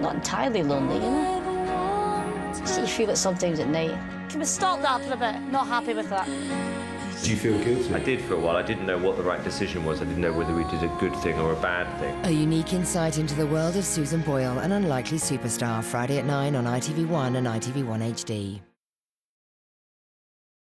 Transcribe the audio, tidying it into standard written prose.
not entirely lonely, you know? So you feel it sometimes at night. Can we stop that for a bit? Not happy with that. Do you feel guilty? I did for a while. I didn't know what the right decision was. I didn't know whether we did a good thing or a bad thing. A unique insight into the world of Susan Boyle, an unlikely superstar, Friday at 9 on ITV1 and ITV1 HD.